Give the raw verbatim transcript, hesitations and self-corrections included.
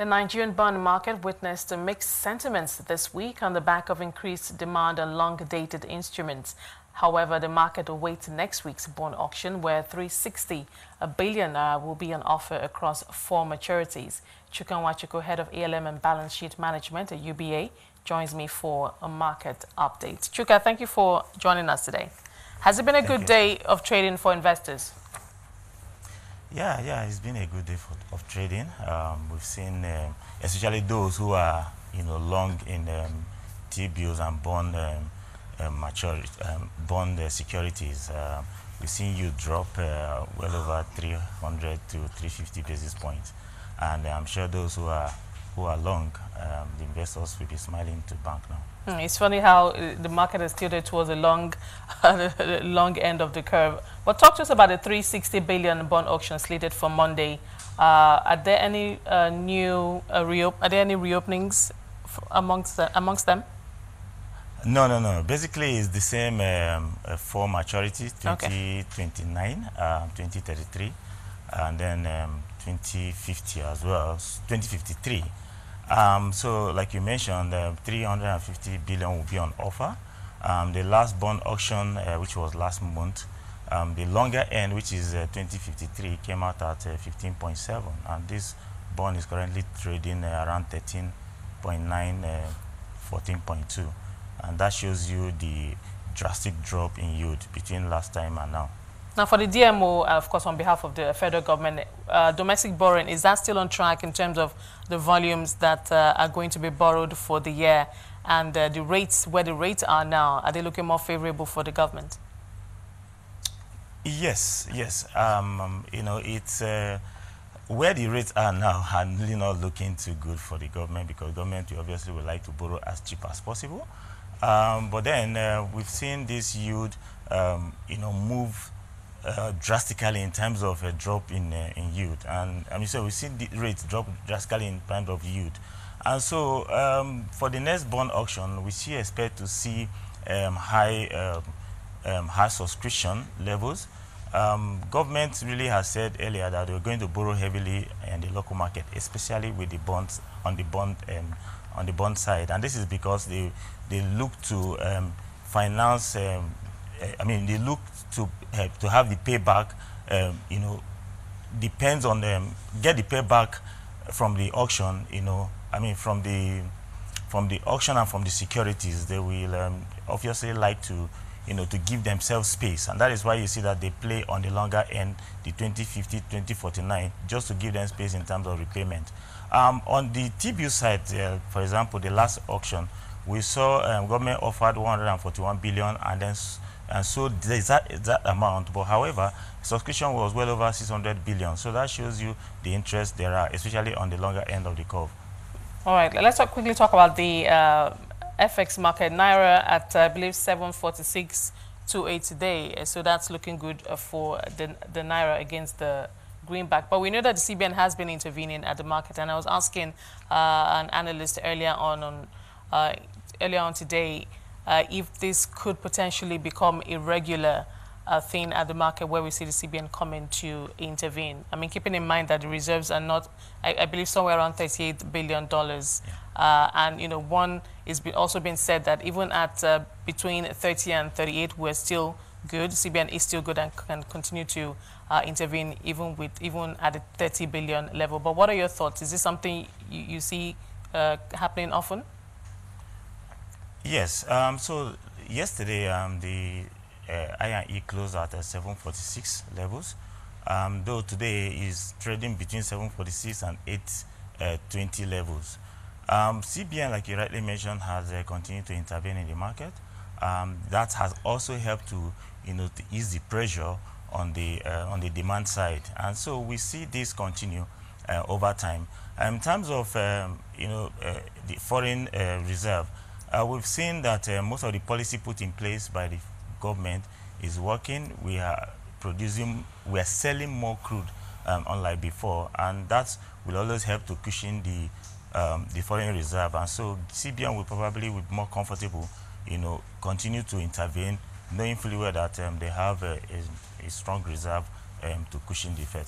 The Nigerian bond market witnessed mixed sentiments this week on the back of increased demand on long-dated instruments. However, the market awaits next week's bond auction, where three hundred sixty billion naira uh, will be on offer across four maturities. Chuka Nwachukwu, head of A L M and Balance Sheet Management at U B A, joins me for a market update. Chuka, thank you for joining us today. Has it been a good day of trading for investors? Yeah, yeah, it's been a good day for, of trading. Um, we've seen, um, especially those who are, you know, long in um, T-bills and bond um, uh, maturity, um, bond uh, securities. Uh, we've seen you drop uh, well over three hundred to three hundred fifty basis points, and I'm sure those who are who are long, um, the investors will be smiling to bank now. Mm, it's funny how uh, the market is tilted towards a long, long end of the curve. But talk to us about the three hundred sixty billion bond auction slated for Monday. Uh, are there any uh, new uh, reop Are there any reopenings f amongst the, amongst them? No, no, no. Basically, it's the same um, uh, four maturities: twenty twenty-nine, okay. uh, twenty thirty-three, and then um, twenty fifty as well, twenty fifty-three. Um, so, like you mentioned, uh, three hundred fifty billion will be on offer. Um, the last bond auction, uh, which was last month, um, the longer end, which is uh, twenty fifty-three, came out at uh, fifteen point seven, and this bond is currently trading uh, around thirteen point nine, uh, fourteen point two, and that shows you the drastic drop in yield between last time and now. Now, for the D M O, uh, of course, on behalf of the federal government, uh, domestic borrowing, is that still on track in terms of the volumes that uh, are going to be borrowed for the year, and uh, the rates, where the rates are now? Are they looking more favorable for the government? Yes, yes. Um, um, you know, it's uh, where the rates are now are really not looking too good for the government, because government obviously would like to borrow as cheap as possible. Um, but then uh, we've seen this yield, um, you know, move Uh, drastically in terms of a drop in uh, in yield, and I mean, so we've seen the rates drop drastically in terms of yield, and so um, for the next bond auction, we still expect to see um, high um, um, high subscription levels. Um, government really has said earlier that they were going to borrow heavily in the local market, especially with the bonds on the bond um, on the bond side, and this is because they they look to um, finance. Um, I mean, they look to uh, to have the payback. Um, you know, depends on them. Get the payback from the auction. You know, I mean, from the from the auction and from the securities. They will um, obviously like to, you know, to give themselves space, and that is why you see that they play on the longer end, the twenty fifty, twenty forty-nine, just to give them space in terms of repayment. Um, on the T B U side, uh, for example, the last auction, we saw um, government offered one hundred forty-one billion, and then. And so there's that, that amount, but however, subscription was well over six hundred billion. So that shows you the interest there are, especially on the longer end of the curve. All right, let's talk, quickly talk about the uh, F X market. Naira at, uh, I believe, seven forty-six twenty-eight today. So that's looking good uh, for the, the Naira against the greenback. But we know that the C B N has been intervening at the market. And I was asking uh, an analyst earlier on, on uh, earlier on today, Uh, if this could potentially become a regular uh, thing at the market where we see the C B N coming to intervene. I mean, keeping in mind that the reserves are not, I, I believe, somewhere around thirty-eight billion dollars. Yeah. Uh, and, you know, one is be also been said that even at uh, between thirty and thirty-eight, we're still good. C B N is still good and can continue to uh, intervene even with even at the thirty billion dollars level. But what are your thoughts? Is this something you, you see uh, happening often? Yes. Um, so yesterday, um, the uh, I and E closed at uh, seven forty-six levels. Um, though today is trading between seven forty-six and eight twenty uh, levels. Um, C B N, like you rightly mentioned, has uh, continued to intervene in the market. Um, that has also helped to, you know, to ease the pressure on the uh, on the demand side, and so we see this continue uh, over time. Um, in terms of um, you know uh, the foreign uh, reserve. Uh, we've seen that uh, most of the policy put in place by the government is working. We are producing, we are selling more crude, um, unlike before, and that will always help to cushion the um, the foreign reserve. And so C B N will probably, with more comfortable, you know, continue to intervene, knowing fully well that um, they have a, a, a strong reserve um, to cushion the Fed.